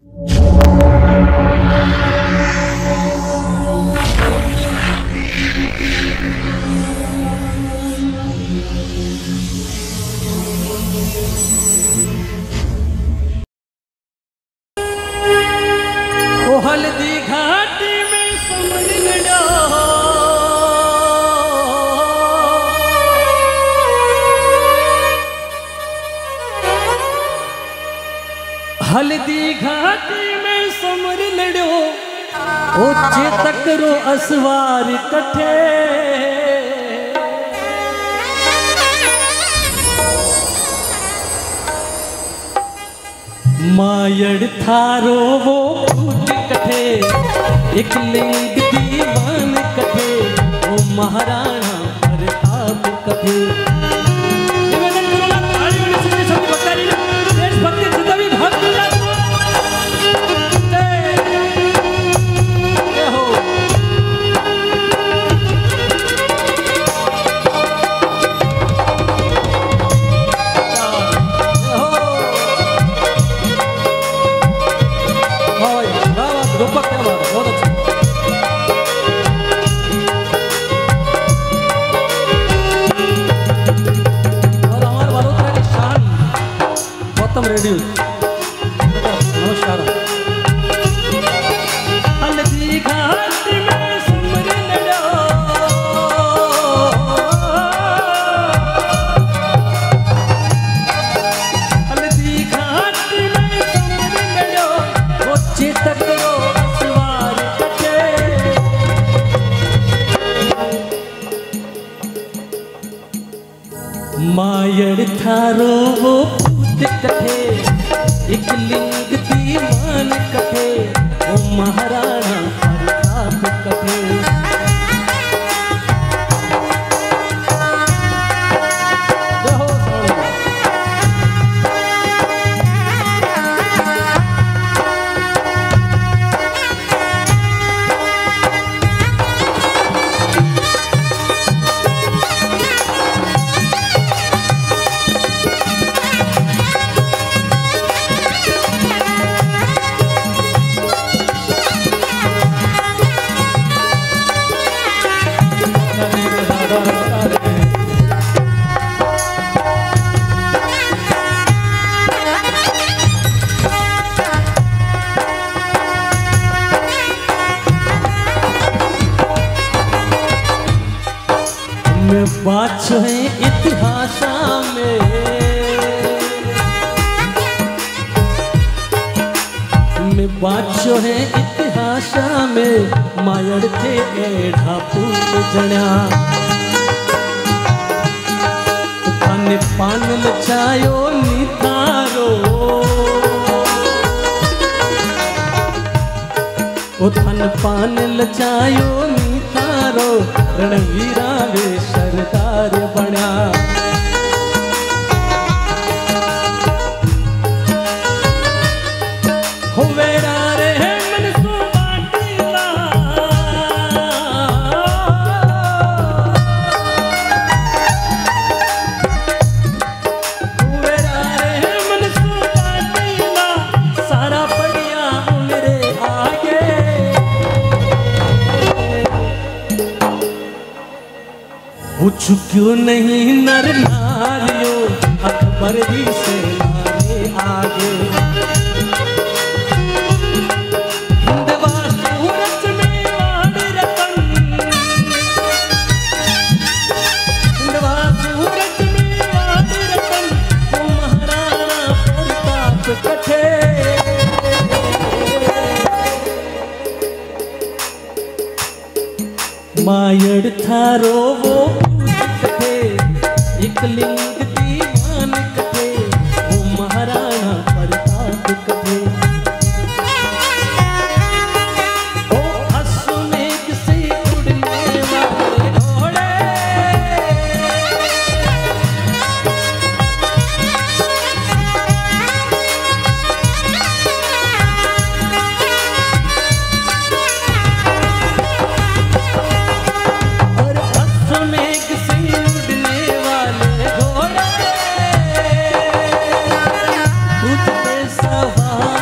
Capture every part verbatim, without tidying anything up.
हल्दी घाटी में समझना हल्दी घाटी में समर लड़ो ओचे तकरो असवार कठे मायड़ थारो वो एक लिंग दीवान कथे ओ महाराणा प्रताप कथे मायड़ थारो वो पूत कथे एक लिंग दीवान कथे ओ महाराणा प्रताप कथे पाँचवे इतिहास में मैं पाँचवे इतिहास में मायड़ थे एढ़ा पूत जणा तन पान लचायो नितारो उथन पान लचायो नितारो रणवीरा में सरदार बना क्यों नहीं नर नारियो अकबर जी से नारे आगे हिंदवा सूरज में वाड़ रतन हिंदवा सूरज में वाड़ रतन ओ महाराणा प्रताप कथे मायड़ थारो वो एक लिंग दीवान कथे ओ महाराणा प्रताप कथे ओ अश्वमेघ से उड़ने वाले घोड़े और अश्वमेघ से वाले घोड़े तुझ पे सवार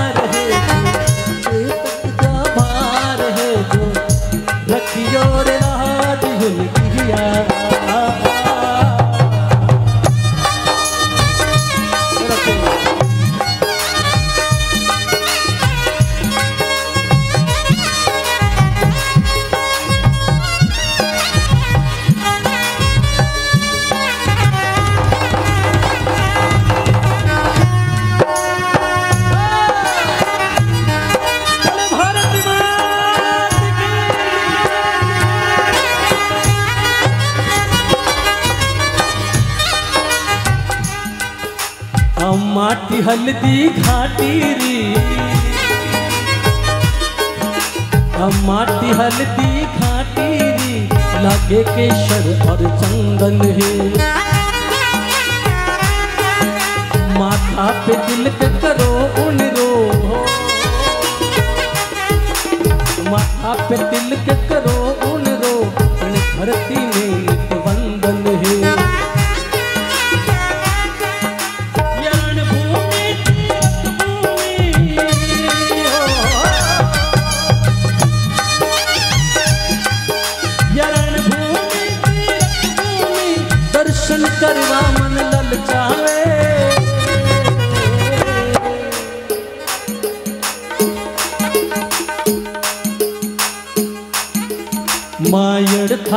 हल्दी घाटी री हमारी हल्दी घाटी री लागे केसर और चंदन है। माथा पे तिलक करो उन रो माथा पे तिलक करो उन रो धरती में वंदन है। दर्शन करवा मन ललचावे मायड़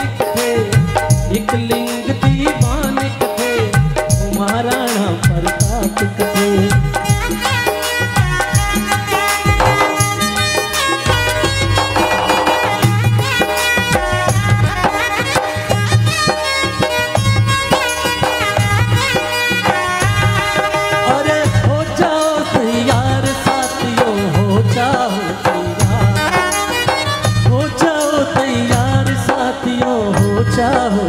थे एक लिंग दीवानिक थे महाराणा प्रताप थे। चाहो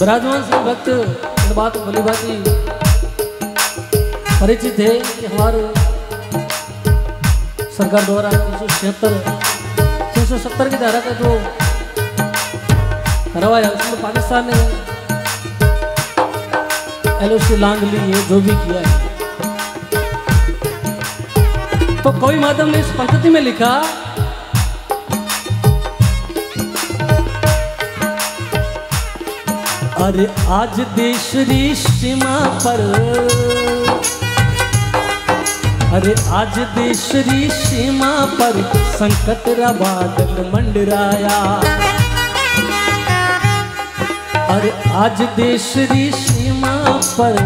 विराजमान श्री भक्त बात भली भांति परिचित है कि हमारे सरकार द्वारा तीन सौ छिहत्तर तीन सौ सत्तर की धारा का जो रवाज है उसमें पाकिस्तान ने एल ओ सी लांग ली है, जो भी किया है। तो कोई माध्यम ने इस पंक्ति में लिखा अरे आज देशरी सीमा पर अरे आज देशरी सीमा पर संकट रा बादल मंडराया। अरे आज देशरी सीमा पर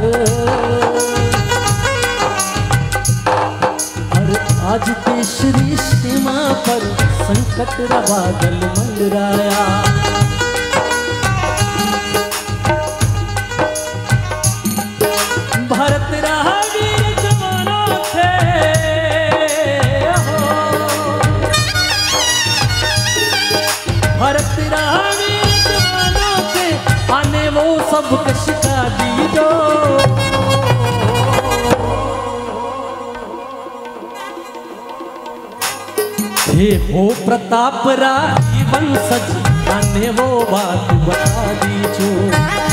अरे आज देशरी सीमा पर संकट रा बादल मंडराया। भारत रावीर जवानों से आने वो सब कशका दी दो हे हो प्रताप रा जीवन सच आने वो बात बता दीजो।